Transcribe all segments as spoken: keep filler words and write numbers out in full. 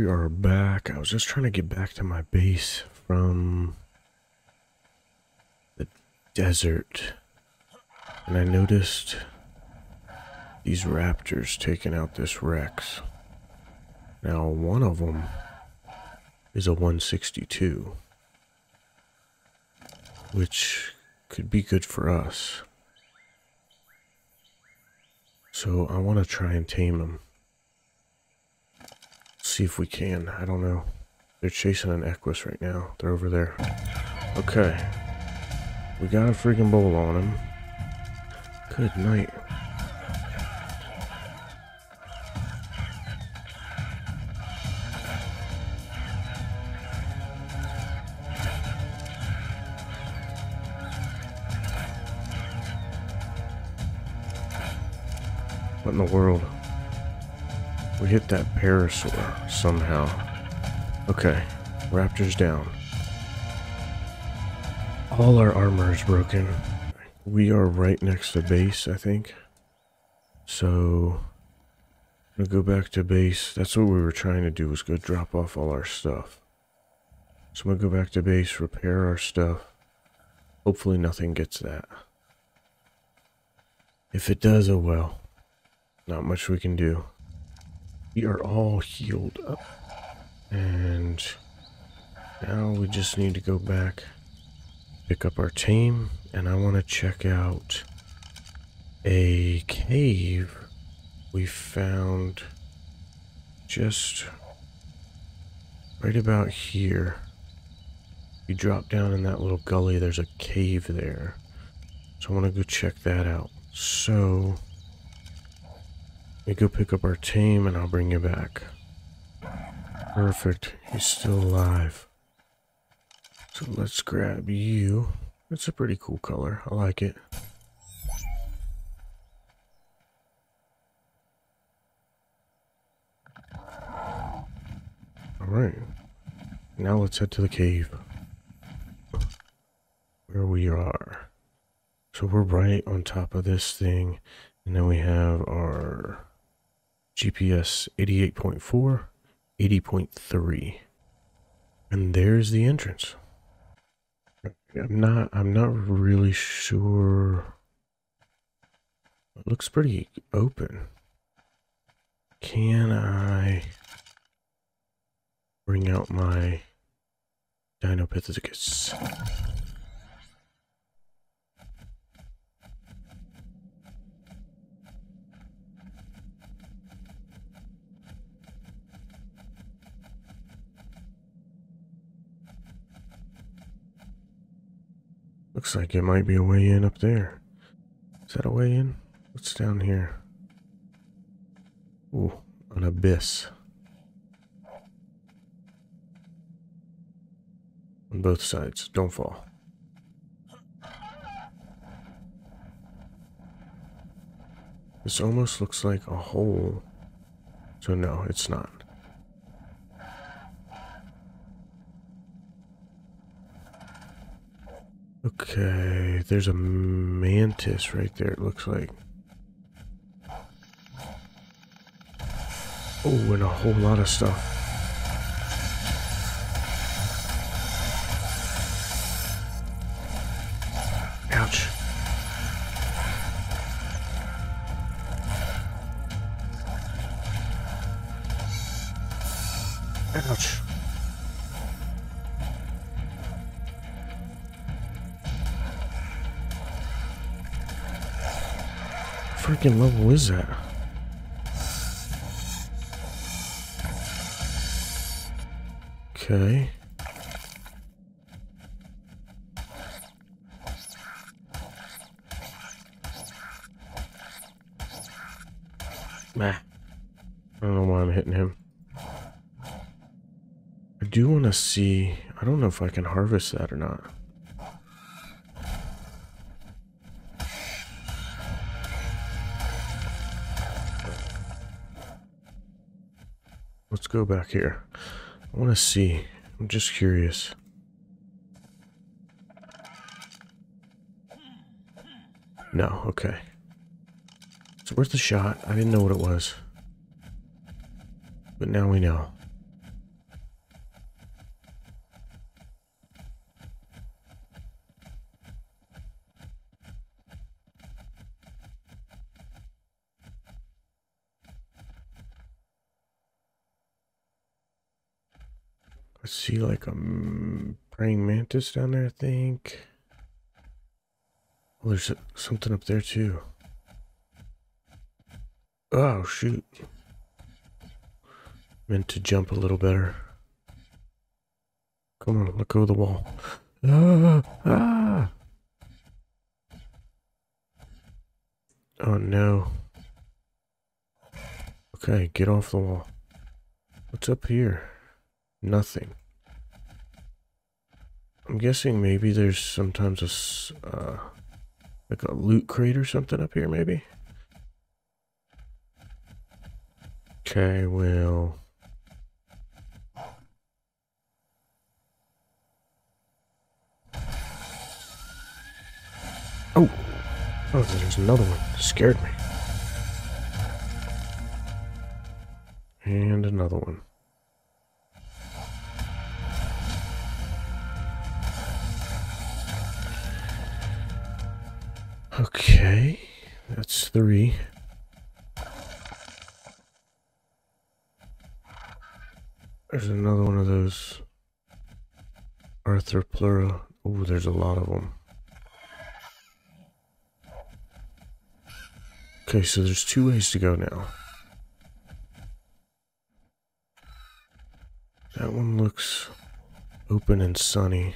We are back. I was just trying to get back to my base from the desert, and I noticed these raptors taking out this Rex. Now, one of them is a one sixty-two, which could be good for us. So I want to try and tame him. See if we can. I don't know. They're chasing an Equus right now. They're over there. Okay. We got a freaking bowl on him. Good night. What in the world? We hit that parasaur somehow. Okay, raptor's down. All our armor is broken. We are right next to base, I think. So, I'm gonna go back to base. That's what we were trying to do, was go drop off all our stuff. So I'm gonna go back to base, repair our stuff. Hopefully nothing gets that. If it does, oh well. Not much we can do. We are all healed up. And now we just need to go back, pick up our team, and I want to check out a cave we found just right about here. You drop down in that little gully, there's a cave there. So I want to go check that out. So we go pick up our team and I'll bring you back. Perfect. He's still alive. So let's grab you. That's a pretty cool color. I like it. Alright. Now let's head to the cave where we are. So we're right on top of this thing. And then we have our G P S eighty-eight point four, eighty point three, and there's the entrance. I'm not, I'm not really sure. It looks pretty open. Can I bring out my Dinopithecus? Looks like it might be a way in up there. Is that a way in? What's down here? Ooh, an abyss. On both sides, don't fall. This almost looks like a hole. So no, it's not. Okay, there's a mantis right there, it looks like. Oh, and a whole lot of stuff. Ouch. Ouch. What freaking level is that? Okay. Nah. I don't know why I'm hitting him. I do want to see. I don't know if I can harvest that or not. Let's go back here. I want to see. I'm just curious. No, okay. It's worth a shot. I didn't know what it was. But now we know. I see like a praying mantis down there, I think. Well, there's something up there too. Oh, shoot. Meant to jump a little better. Come on, let go of the wall. Ah, ah. Oh, no. Okay, get off the wall. What's up here? Nothing. I'm guessing maybe there's sometimes a, uh, like a loot crate or something up here, maybe? Okay, well... Oh! Oh, there's another one. It scared me. And another one. Okay, that's three. There's another one of those Arthropleura. Ooh, there's a lot of them. Okay, so there's two ways to go now. That one looks open and sunny.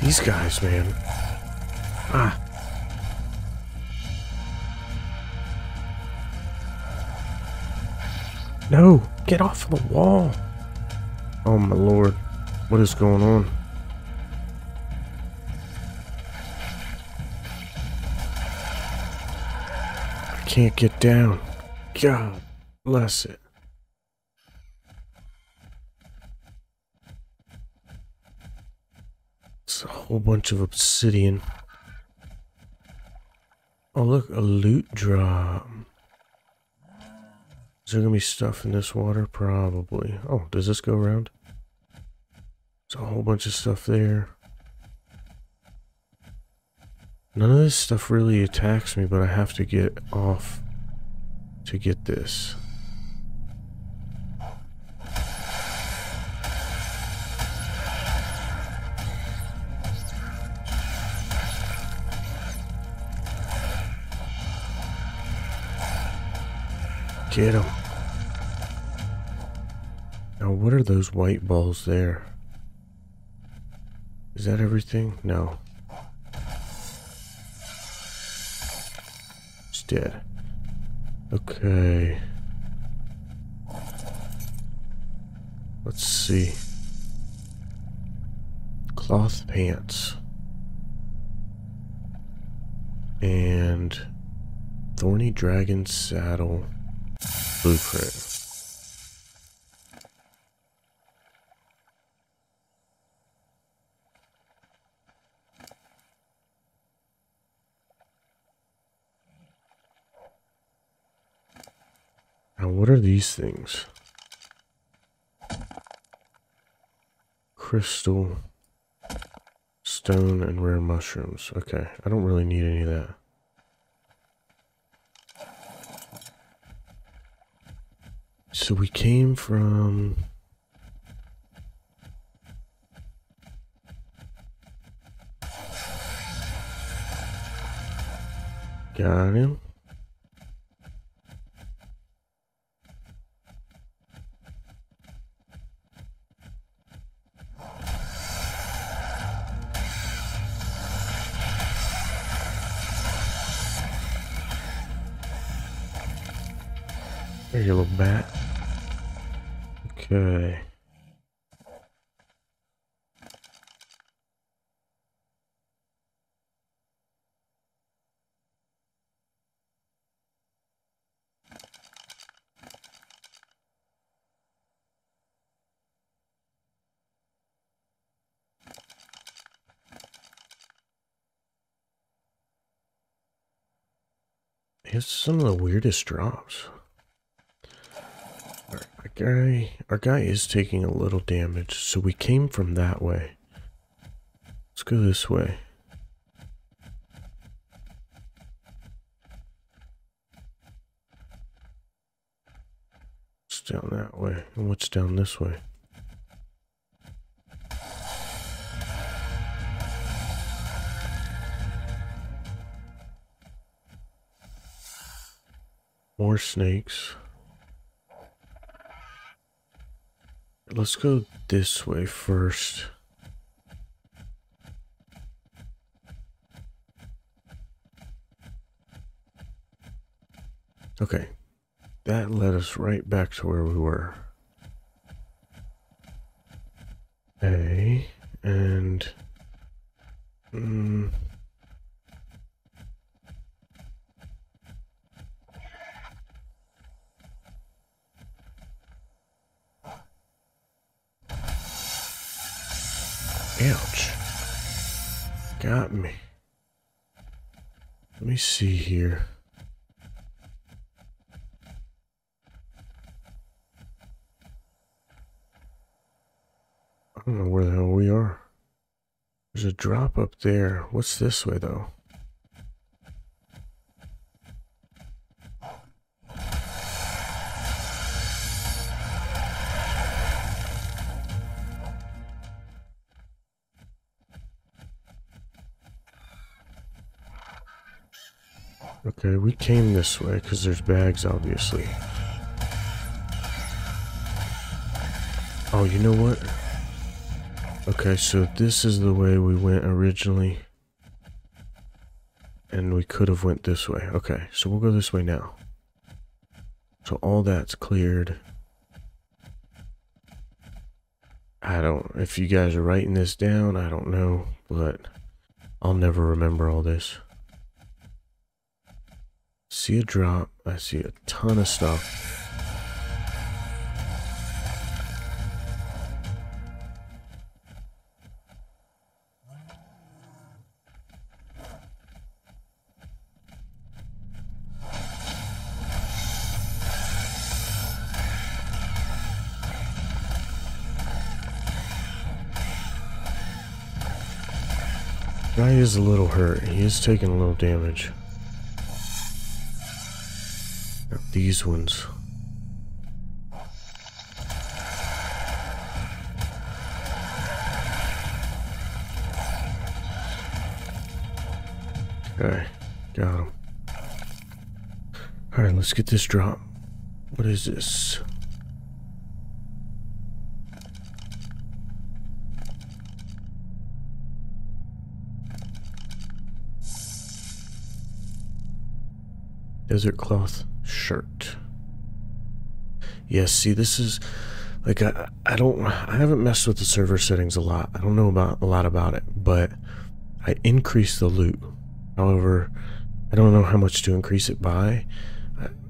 These guys, man. Ah. No, get off of the wall. Oh my lord, what is going on? I can't get down. God bless it. It's a whole bunch of obsidian. Oh look, a loot drop. Is there gonna be stuff in this water? Probably. Oh, does this go around? There's a whole bunch of stuff there. None of this stuff really attacks me, but I have to get off to get this. Get him. Now, what are those white balls there? Is that everything? No. It's dead. Okay. Let's see. Cloth pants. And Thorny Dragon Saddle. Blueprint. Now, what are these things? Crystal, stone, and rare mushrooms. Okay, I don't really need any of that. So we came from got him. There you little bat. Okay. It's some of the weirdest drops. Our guy, our guy is taking a little damage, so we came from that way. Let's go this way. down that way and what's down this way? More snakes. Let's go this way first. Okay, that led us right back to where we were. Okay, and mm, ouch, got me. Let me see here. I don't know where the hell we are. There's a drop up there. What's this way though? Okay, we came this way because there's bags obviously. Oh, you know what? Okay, so this is the way we went originally, and we could have went this way. Okay, so we'll go this way now. So all that's cleared. I don't, if you guys are writing this down, I don't know, but I'll never remember all this. See a drop, I see a ton of stuff. Guy is a little hurt. He is taking a little damage. Now these ones. Okay, got him. Alright, let's get this drop. What is this? Desert cloth shirt. Yes, yeah, see, this is like I, I don't I haven't messed with the server settings a lot. I don't know about a lot about it, but I increased the loot. However, I don't know how much to increase it by.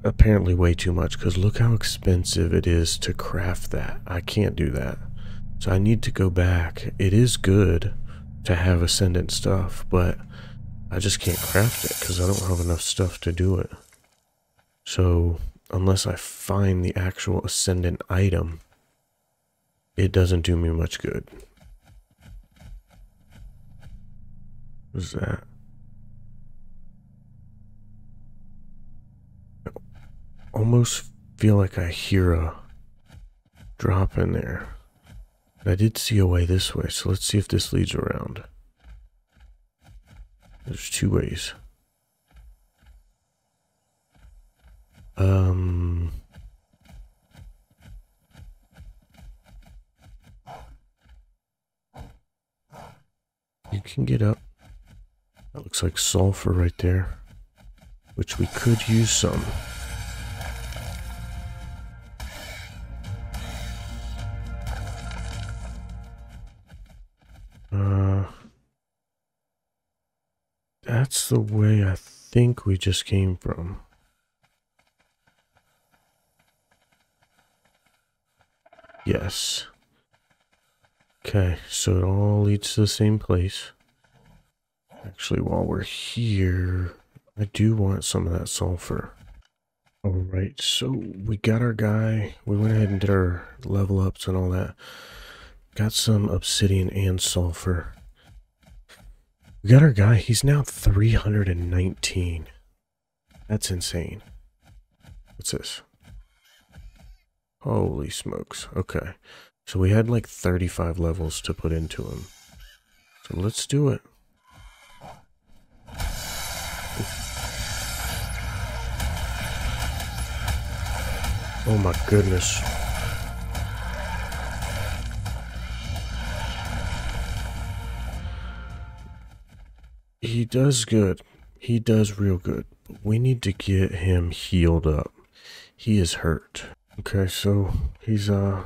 Apparently way too much, because look how expensive it is to craft that. I can't do that. So I need to go back. It is good to have ascendant stuff, but I just can't craft it because I don't have enough stuff to do it. So, unless I find the actual ascendant item, it doesn't do me much good. What's that? I almost feel like I hear a drop in there. I did see a way this way, so let's see if this leads around. There's two ways. Um... You can get up. That looks like sulfur right there, which we could use some. Uh... That's the way I think we just came from. Yes. Okay, so it all leads to the same place. Actually, while we're here, I do want some of that sulfur. Alright, so we got our guy. We went ahead and did our level ups and all that. Got some obsidian and sulfur. We got our guy. He's now three hundred nineteen. That's insane. What's this? Holy smokes. Okay. So we had like thirty-five levels to put into him. So let's do it. Oh my goodness. He does good. He does real good. But we need to get him healed up. He is hurt. Okay, so he's uh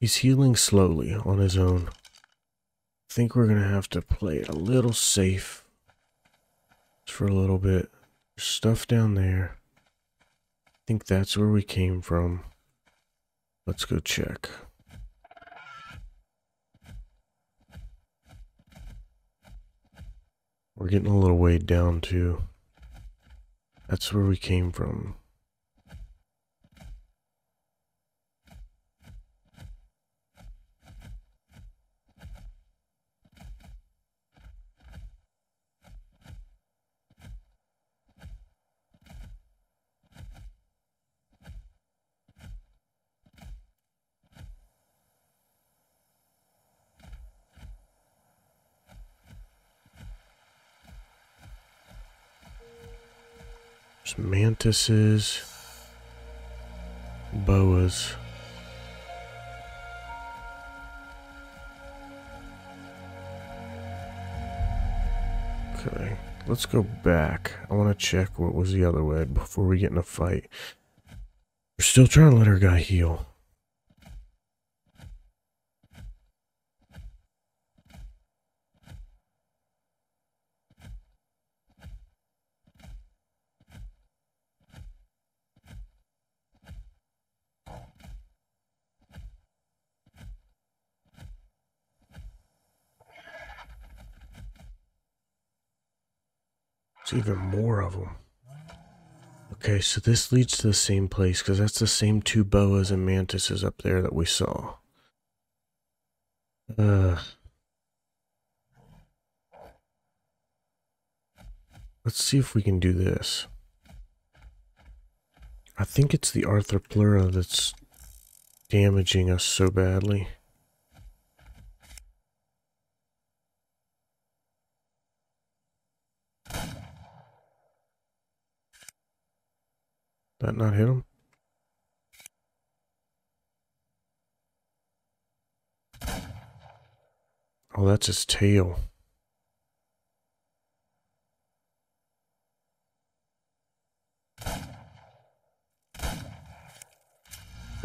he's healing slowly on his own. I think we're gonna have to play it a little safe for a little bit. There's stuff down there. I think that's where we came from. Let's go check. We're getting a little weighed down too. That's where we came from. Mantises, boas. Okay, let's go back. I want to check what was the other way before we get in a fight. We're still trying to let our guy heal. Even more of them. Okay, so this leads to the same place because that's the same two boas and mantises up there that we saw. Uh, let's see if we can do this. I think it's the Arthropleura that's damaging us so badly. That not hit him? Oh, that's his tail. Oh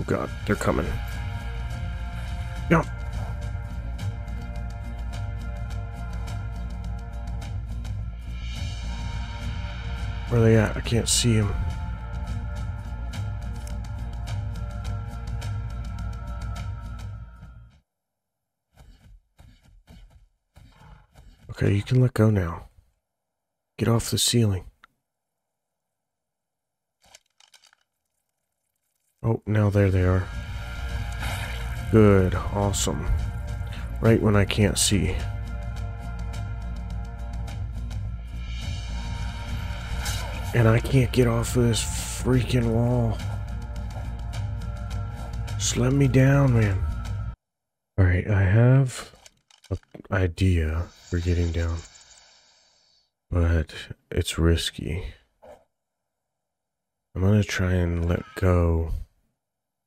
God, they're coming. Jump! Where are they at? I can't see him. Okay, you can let go now. Get off the ceiling. Oh, now there they are. Good, awesome. Right when I can't see. And I can't get off of this freaking wall. Just let me down, man. Alright, I have an idea for getting down, but it's risky. I'm gonna try and let go,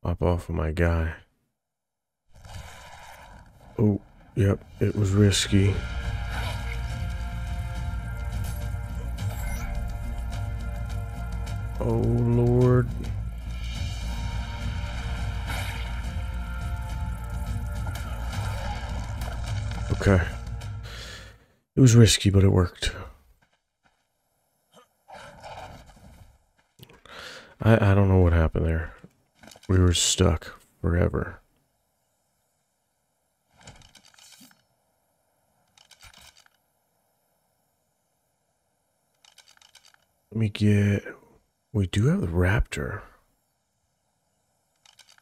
pop off of my guy. Oh, yep, it was risky. Oh Lord. Okay. It was risky, but it worked. I, I don't know what happened there. We were stuck forever. Let me get... We do have the raptor.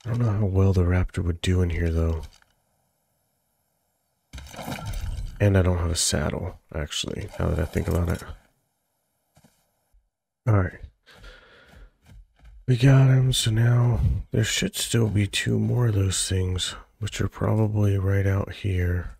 I don't know how well the raptor would do in here, though. And I don't have a saddle, actually, now that I think about it. Alright. We got him, so now there should still be two more of those things, which are probably right out here.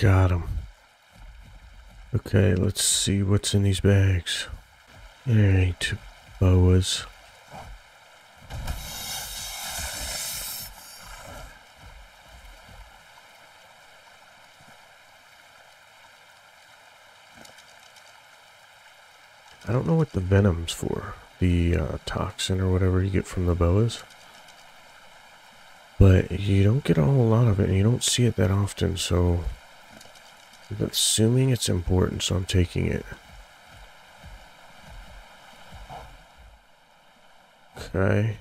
Got him. Okay, let's see what's in these bags. There ain't boas. I don't know what the venom's for. The uh, toxin or whatever you get from the boas. But you don't get a whole lot of it, and you don't see it that often, so... I'm assuming it's important, so I'm taking it. Okay.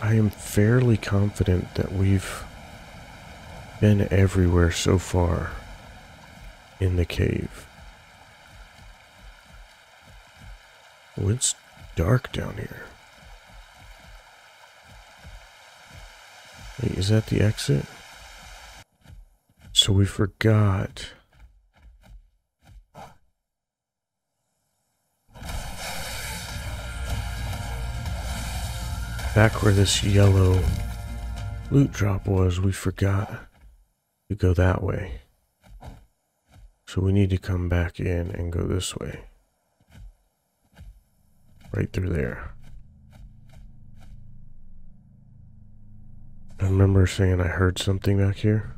I am fairly confident that we've been everywhere so far in the cave. Oh, it's dark down here. Wait, is that the exit? So we forgot. Back where this yellow loot drop was, we forgot to go that way. So we need to come back in and go this way. Right through there. I remember saying I heard something back here.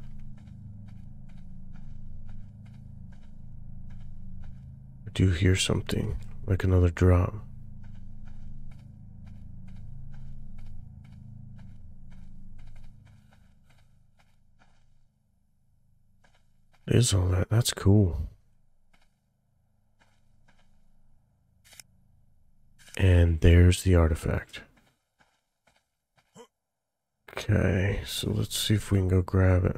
I do hear something, like another drop. What is all that? That's cool. And there's the artifact. Okay, so let's see if we can go grab it.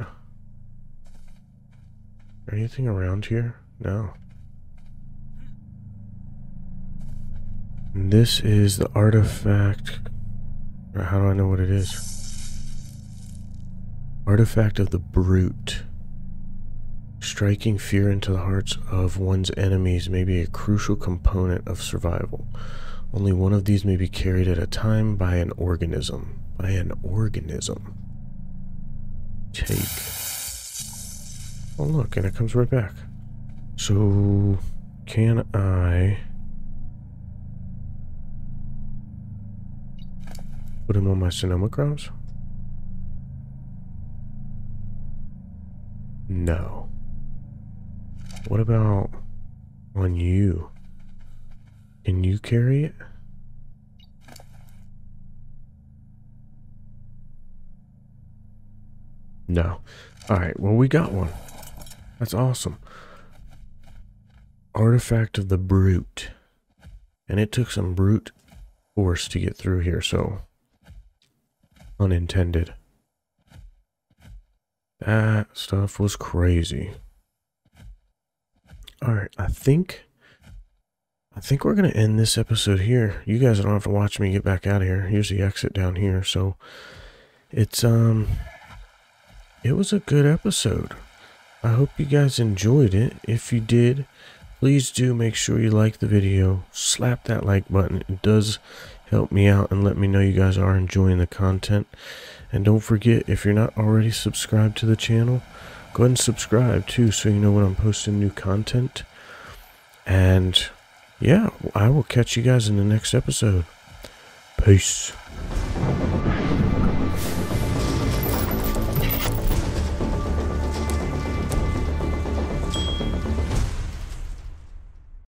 Anything around here? No. And this is the artifact. How do I know what it is? Artifact of the Brute. Striking fear into the hearts of one's enemies may be a crucial component of survival. Only one of these may be carried at a time by an organism. By an organism. Take. Oh look, and it comes right back. So, can I put him on my sonomograms? No. What about on you? Can you carry it? No. Alright, well we got one. That's awesome. Artifact of the Brute. And it took some brute force to get through here, so... unintended. That stuff was crazy. Alright, I think... I think we're going to end this episode here. You guys don't have to watch me get back out of here. Here's the exit down here, so... It's, um... it was a good episode. I hope you guys enjoyed it. If you did, please do make sure you like the video. Slap that like button. It does help me out and let me know you guys are enjoying the content. And don't forget, if you're not already subscribed to the channel, go ahead and subscribe too so you know when I'm posting new content. And yeah, I will catch you guys in the next episode. Peace.